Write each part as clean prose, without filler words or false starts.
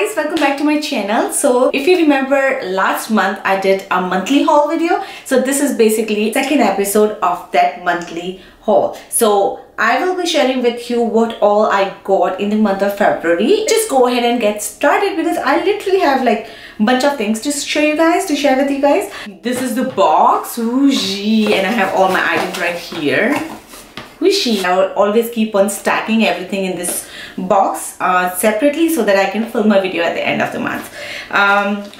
guys, welcome back to my channel. So if you remember, last month I did a monthly haul video, so this is basically second episode of that monthly haul. So I will be sharing with you what all I got in the month of February. Just go ahead and get started because I literally have like a bunch of things to show you guys, to share with you guys. This is the box, wooshie, and I have all my items right here. Whooshy. I will always keep on stacking everything in this box separately so that I can film my video at the end of the month.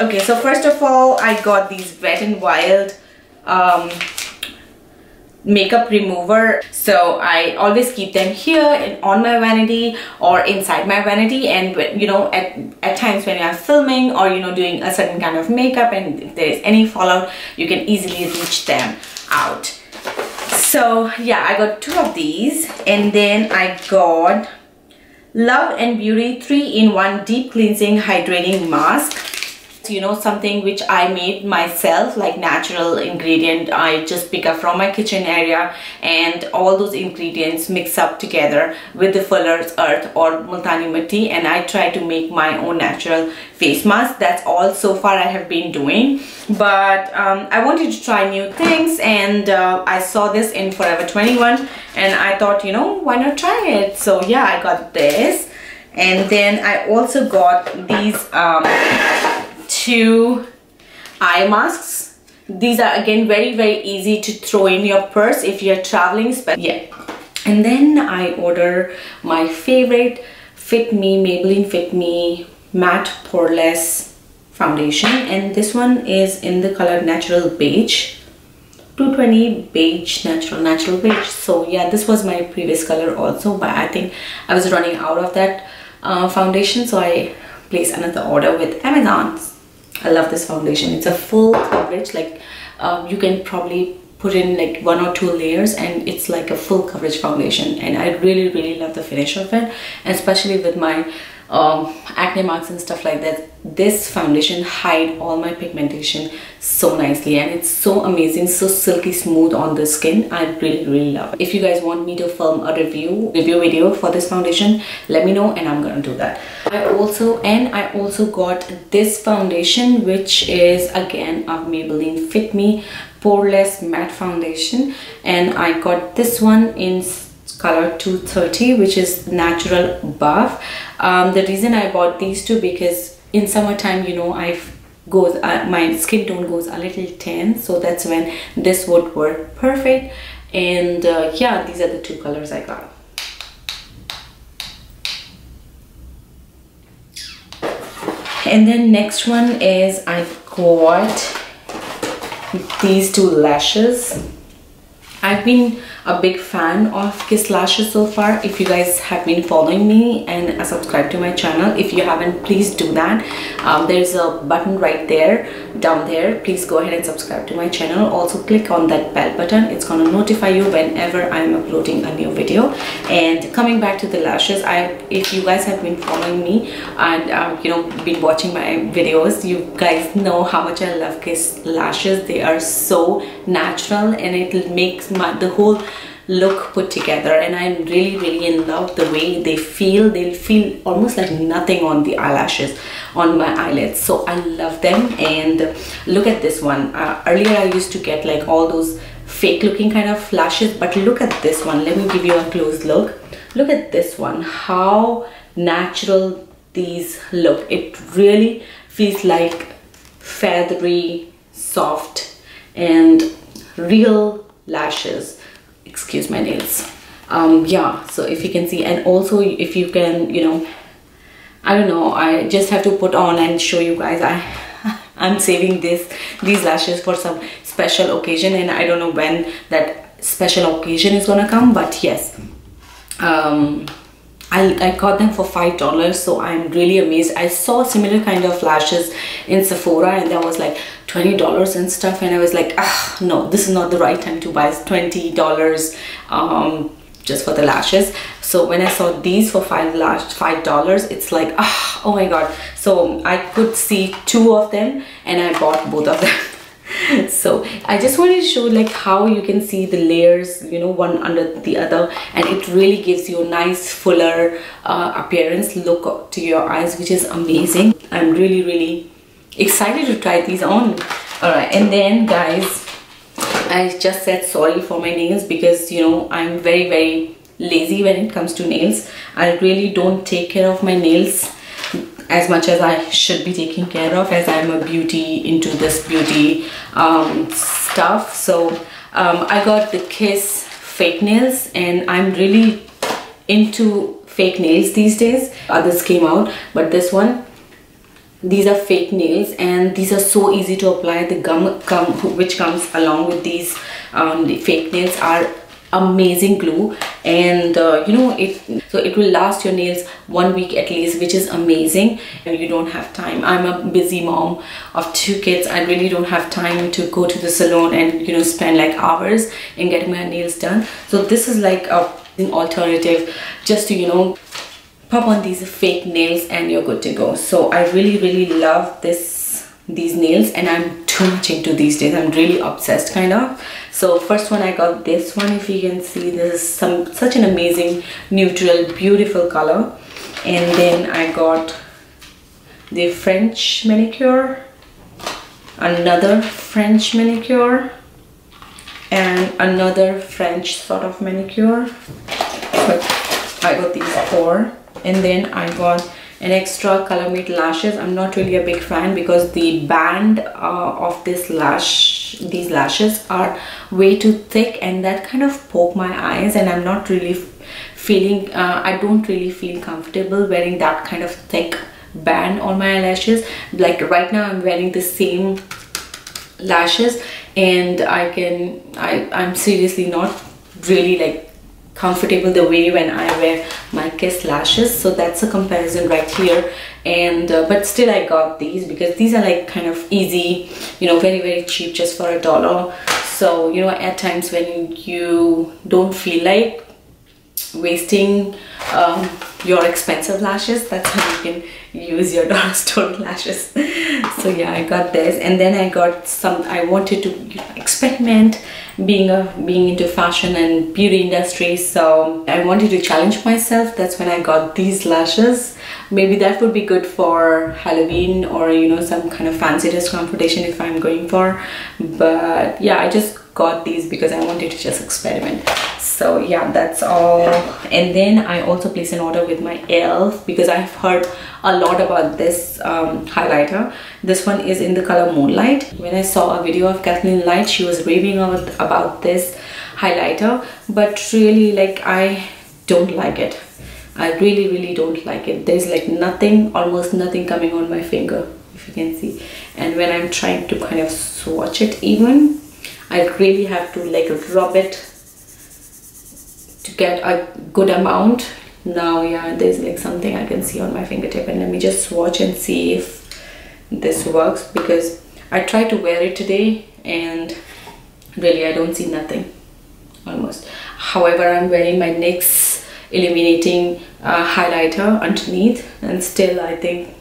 Okay, so first of all, I got these Wet n Wild makeup remover. So I always keep them here and on my vanity or inside my vanity, and you know, at times when you are filming or you know doing a certain kind of makeup and if there is any fallout, you can easily reach them out. So yeah, I got two of these, and then I got Love and Beauty 3-in-1 Deep Cleansing Hydrating Mask. You know, something which I made myself, like natural ingredient. I just pick up from my kitchen area and all those ingredients mix up together with the Fuller's Earth or Multani Mitti, and I try to make my own natural face mask. That's all so far I have been doing, but I wanted to try new things, and I saw this in Forever 21 and I thought, you know, why not try it? So yeah, I got this, and then I also got these two eye masks. These are again very easy to throw in your purse if you're traveling. Yeah, and then I order my favorite Fit Me, Maybelline Fit Me matte poreless foundation, and this one is in the color natural beige, 220 beige, natural beige. So yeah, this was my previous color also, but I think I was running out of that foundation, so I placed another order with Amazon. I love this foundation. It's a full coverage, like you can probably put in like 1 or 2 layers and it's like a full coverage foundation, and I really love the finish of it, and especially with my acne marks and stuff like that. This foundation hide all my pigmentation so nicely, and it's so amazing, so silky smooth on the skin. I really love it. If you guys want me to film a review video for this foundation, let me know and I'm gonna do that. I also got this foundation, which is again a Maybelline Fit Me poreless matte foundation, and I got this one in color 230, which is natural buff. The reason I bought these two, because in summertime, you know, my skin tone goes a little tan, so that's when this would work perfect. And yeah, these are the two colors I got. And then next one is I got these two lashes. I've been a big fan of Kiss Lashes so far. If you guys have been following me and subscribe to my channel, if you haven't, please do that. There's a button right there, down there. Please go ahead and subscribe to my channel. Also click on that bell button. It's gonna notify you whenever I'm uploading a new video. And coming back to the lashes, if you guys have been following me and you know, been watching my videos, you guys know how much I love Kiss Lashes. They are so natural, and it makes the whole look put together, and I'm really in love the way they feel. They feel almost like nothing on the eyelashes, on my eyelids, so I love them. And look at this one. Earlier I used to get like all those fake looking kind of lashes, but look at this one. Let me give you a close look. Look at this one, how natural these look. It really feels like feathery, soft and real lashes. Excuse my nails. Yeah, so if you can see, and also if you can, you know, I don't know, I just have to put on and show you guys. I'm saving these lashes for some special occasion, and I don't know when that special occasion is gonna come, but yes, I got them for $5, so I'm really amazed. I saw similar kind of lashes in Sephora, and that was like $20 and stuff, and I was like, ah, no, this is not the right time to buy $20 just for the lashes. So when I saw these for $5, it's like, ah, oh my god. So I could see two of them and I bought both of them. So I just wanted to show like how you can see the layers, you know, one under the other, and it really gives you a nice fuller appearance, look to your eyes, which is amazing. I'm really excited to try these on. All right, and then guys, I just said sorry for my nails because, you know, I'm very lazy when it comes to nails. I really don't take care of my nails as much as I should be taking care of, as I'm a beauty, into this beauty stuff. So I got the Kiss fake nails, and I'm really into fake nails these days. Others came out, but this one, these are fake nails, and these are so easy to apply. The gum which comes along with these fake nails are amazing glue, and you know, it will last your nails 1 week at least, which is amazing. And you don't have time. I'm a busy mom of 2 kids. I really don't have time to go to the salon and, you know, spend like hours in getting my nails done. So this is like an alternative just to, you know, pop on these fake nails and you're good to go. So I really love these nails, and I'm too much into these days. I'm really obsessed kind of. So first one, I got this one. If you can see, this is such an amazing neutral beautiful color. And then I got the French manicure, another French manicure, and another French sort of manicure, but I got these 4. And then I got an extra color-mate lashes. I'm not really a big fan because the band of these lashes are way too thick, and that kind of poke my eyes, and I'm not really feeling, I don't really feel comfortable wearing that kind of thick band on my eyelashes. Like right now I'm wearing the same lashes, and I'm seriously not really like comfortable the way when I wear my Kiss lashes. So that's a comparison right here. And but still I got these because these are like kind of easy, you know, very cheap, just for $1. So, you know, at times when you don't feel like wasting your expensive lashes, that's how you can use your dollar store lashes. So yeah, I got this. And then I got some, I wanted to, you know, experiment, being into fashion and beauty industry, so I wanted to challenge myself. That's when I got these lashes. Maybe that would be good for Halloween, or, you know, some kind of fancy dress competition if I'm going for. But yeah, I just got these because I wanted to just experiment. So yeah, that's all. And then I also placed an order with my ELF because I've heard a lot about this highlighter. This one is in the color Moonlight. When I saw a video of Kathleen Light, she was raving about this highlighter, but really, like, I don't like it. I really don't like it. There's like nothing, almost nothing coming on my finger, if you can see. And when I'm trying to kind of swatch it even, I really have to like rub it to get a good amount. Now yeah, there's like something I can see on my fingertip, and let me just swatch and see if this works, because I tried to wear it today and really I don't see nothing almost. However, I'm wearing my NYX illuminating highlighter underneath, and still I think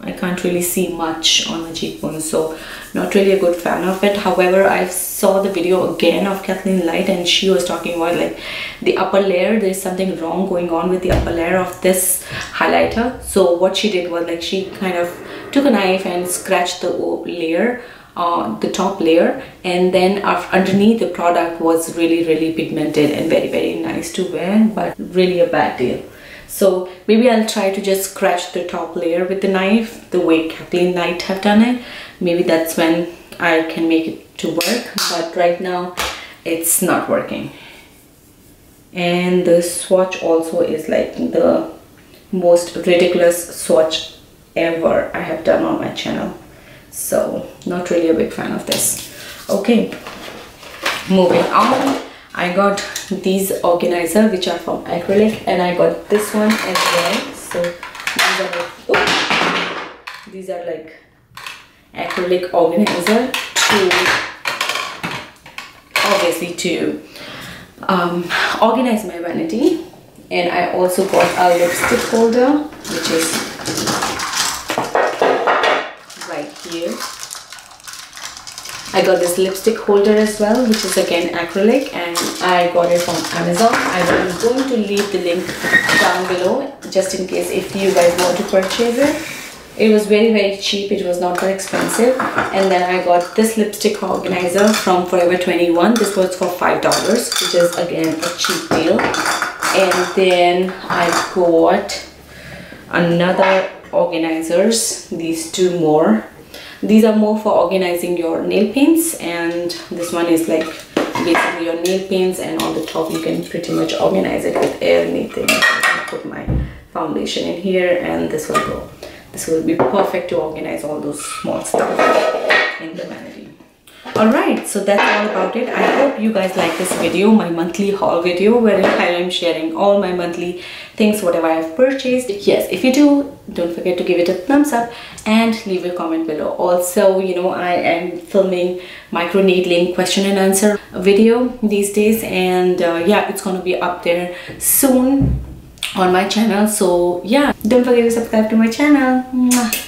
I can't really see much on my cheekbone, so not really a good fan of it. However, I saw the video again of Kathleen Light, and she was talking about like the upper layer, there's something wrong going on with the upper layer of this highlighter. So what she did was like she kind of took a knife and scratched the layer, the top layer, and then underneath the product was really pigmented and very nice to wear, but really a bad deal. So maybe I'll try to just scratch the top layer with the knife the way Kathleen Light have done it. Maybe that's when I can make it to work, but right now it's not working. And the swatch also is like the most ridiculous swatch ever I have done on my channel. So not really a big fan of this. Okay, moving on. I got these organizer which are from acrylic, and I got this one as well. So these are like, these are like acrylic organizer to organize my vanity. And I also got a lipstick holder which is right here. I I got this lipstick holder as well, which is again acrylic, and I got it from Amazon. I'm going to leave the link down below just in case if you guys want to purchase it. It was very cheap, it was not that expensive. And then I got this lipstick organizer from Forever 21. This was for $5, which is again a cheap deal. And then I got another organizers, these two more. These are more for organizing your nail paints, and this one is like basically your nail paints, and on the top you can pretty much organize it with anything. I put my foundation in here, and this will go. This will be perfect to organize all those small stuff in the vanity. Alright, so that's all about it. I hope you guys like this video, my monthly haul video, wherein I am sharing all my monthly things, whatever I have purchased. Yes, if you do, don't forget to give it a thumbs up and leave a comment below. Also, you know, I am filming micro needling question and answer video these days, and yeah, it's gonna be up there soon on my channel. So yeah, don't forget to subscribe to my channel. Mwah.